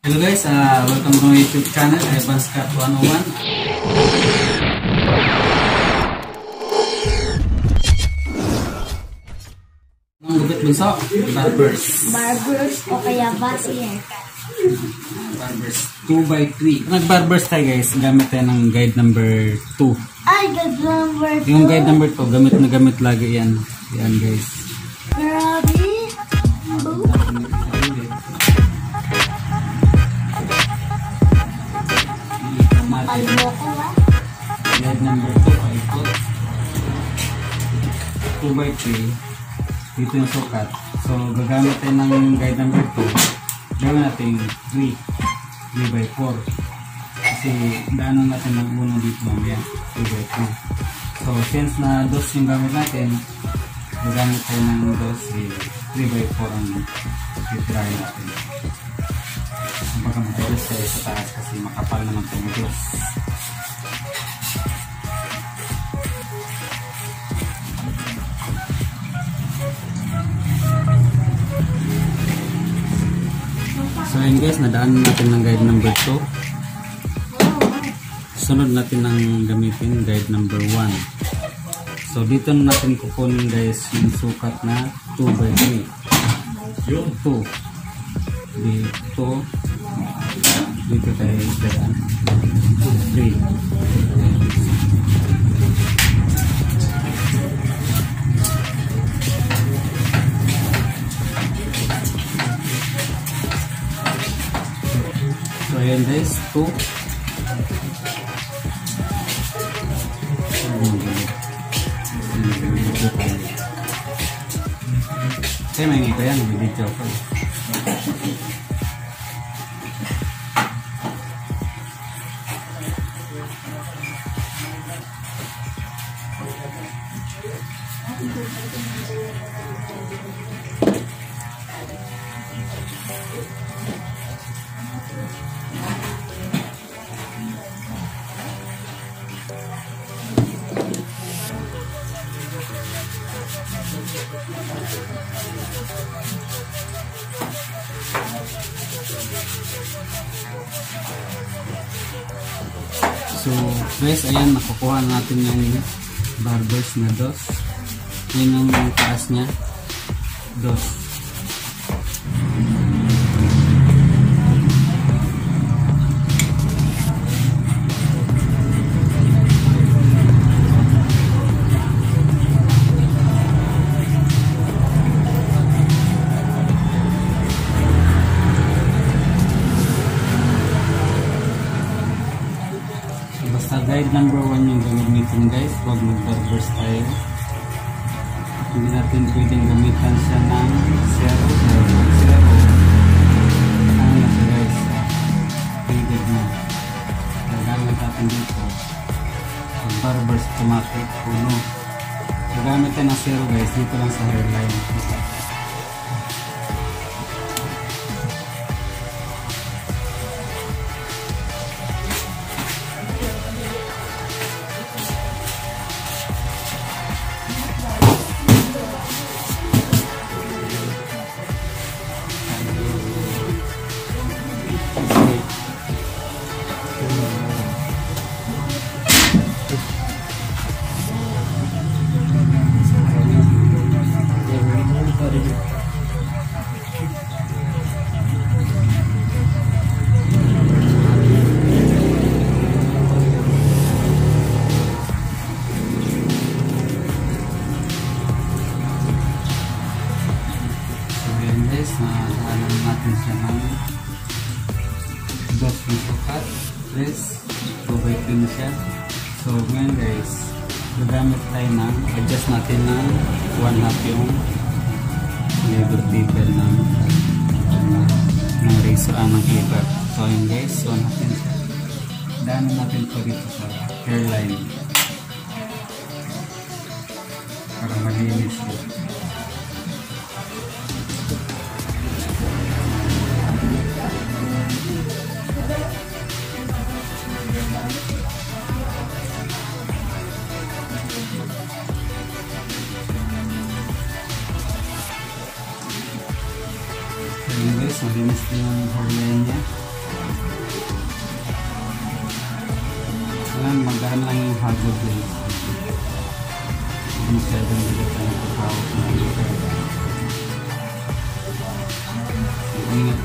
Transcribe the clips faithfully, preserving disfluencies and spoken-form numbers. Hello guys, uh, welcome to my YouTube channel, Ivans Cut one oh one. Anong gupit luso? Barbers. Barbers o kaya basi haircut. Barbers two by three. Nag-barbers tayo guys, gamit tayo ng guide number two. Ay, guide number two. Yung guide number two, gamit na gamit lagi yan. Yan guys. Grabe. Guide number two, two by three. Dito yung sukat. So, gagamit tayo ng guide number two. Gawin natin three. three by four. Kasi, daanan natin ng uno dito. Yan, two by three. So, since na dos yung gamit natin, gagamit tayo ng dos. three by four ang titirahin natin. Baka matalas tayo sa taas kasi makapal naman tayo ng dos. So ayun guys, nadaan natin ng guide number two. Sunod natin ang gamitin, guide number one. So dito natin kukunin guys yung sukat na two by three. two. Dito. Dito tayo dadaan. three. Ayan guys, two. Kaya may ngito yan, video ko. So guys, ayan, nakukuha natin yung barbers na dos. Yun yung taas nya, dos. Guide number one yung gamitin guys, huwag mag-barbers tayo. Hindi natin pwedeng gamitan siya ng zero, zero, zero. Ano natin guys, pwedeng na. Nagamit natin dito. Barbers automatic, puno. Nagamit tayo ng zero guys, dito lang sa hairline. So ngayon guys, gagamit tayo ng adjust natin ng one half yung labor paper ng ng razor ang ng paper. So yun guys, one half yun siya. Daanan natin ito dito sa hairline para malinis ito. Malinis na yung hairline niya. Ingat po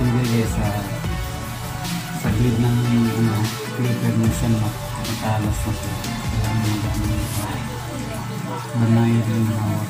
guys sa sa grid ng ano, clipper minsan matalas na siya. Kaya magandang manayad yung hawak.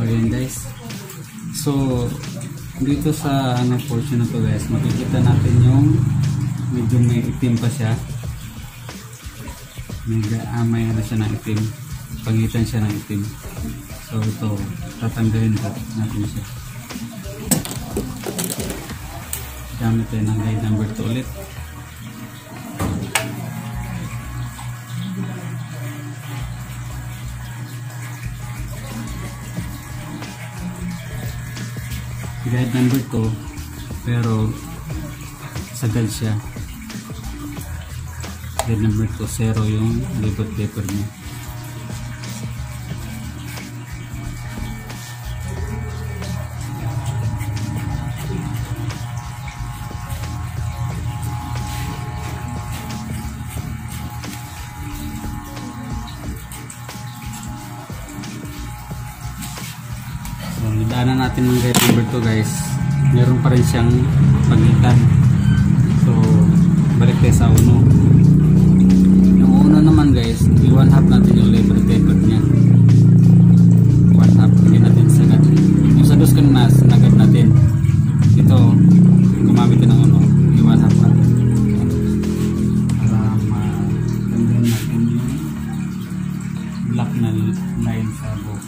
So yun guys, so dito sa ano portion na to guys, makikita natin yung medyo may itim pa siya, medyo amay na siya ng itim, pangitan siya ng itim. So ito, tatanggalin natin siya, gamit tayo ng guide number two ulit. Guide number two, pero sagal siya. Guide number two, zero yung label paper niya. Daanan natin ng guide number two guys, meron pa rin siyang pangitan. So balik tayo sa uno. Yung uno naman guys, i-one half natin yung label paper niya. One half, hindi natin sagad. Yung sa dos kan mas nagad natin. Ito, gumamit din ng uno, i-one half natin. Para matanggalin natin yung black na line sa buhok.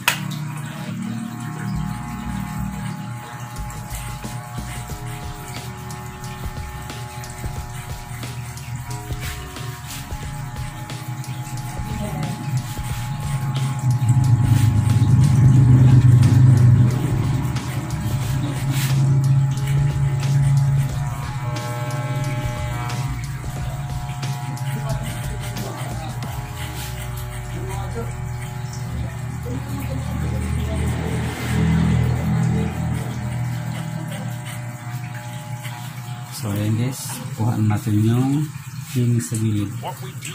So ayan guys, pupuhaan natin yung pin sa gilid.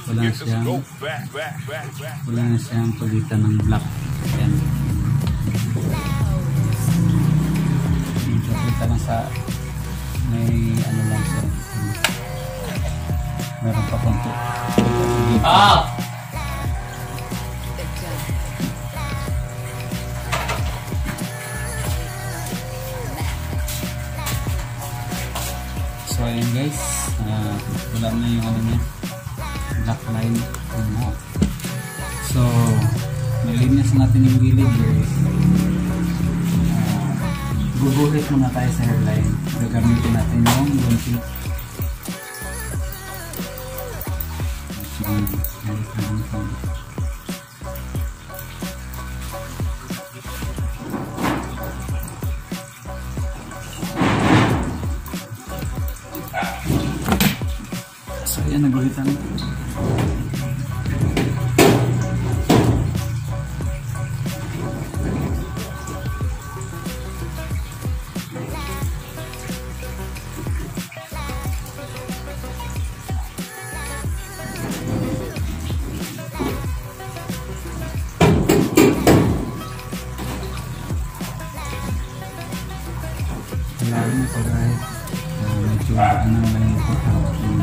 Wala na siyang, wala na siyang pagitan ng black. Ayan, kita na sa may ano lang siya, meron pa konti. Ah! So ayun guys, uh, wala na yung ano niya, black line on off. So nalinis natin yung gilid guys. uh, Bubuhit muna tayo sa hairline, gagamitin natin yung gunti. So ayan, nagulitan. Kailangan ito guys, medyo ano lang yung pagkakot yung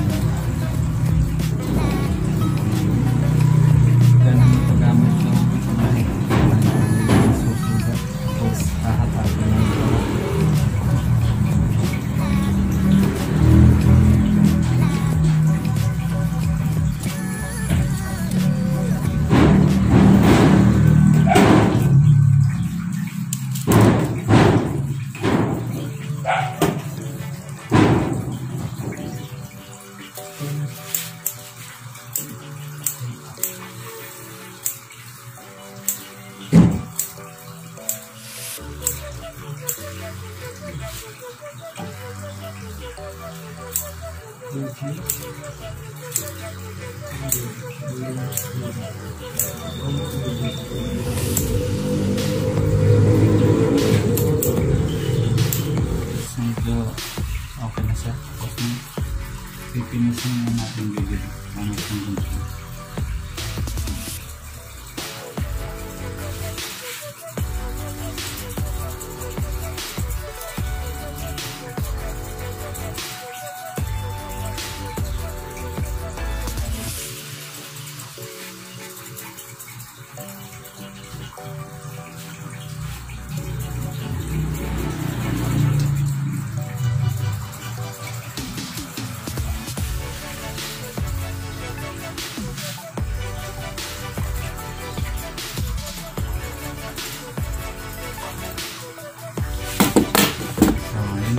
Sampai oke nasa, kosnya pipinisnya enak tinggi gitu, enak tinggi.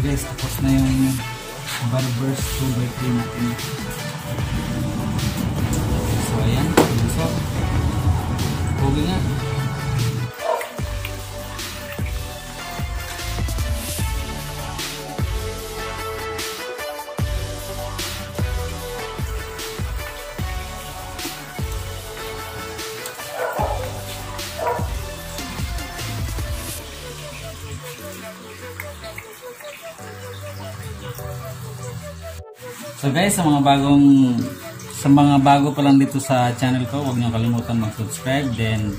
Guys, tapos na yung Barber two by three natin. So ayan, so pogi nga. So guys, sa mga bagong sa mga bago pa lang dito sa channel ko, huwag niyo kalimutan mag-subscribe, then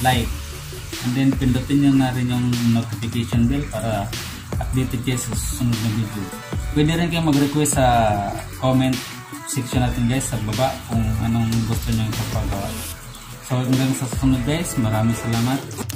like, and then pindutin niyo na rin yung notification bell para updated kayo sa susunod na video. Pwede rin kayo mag-request sa comment section natin guys sa baba kung anong gusto niyo yung kapagawa. So hanggang sa susunod guys, maraming salamat.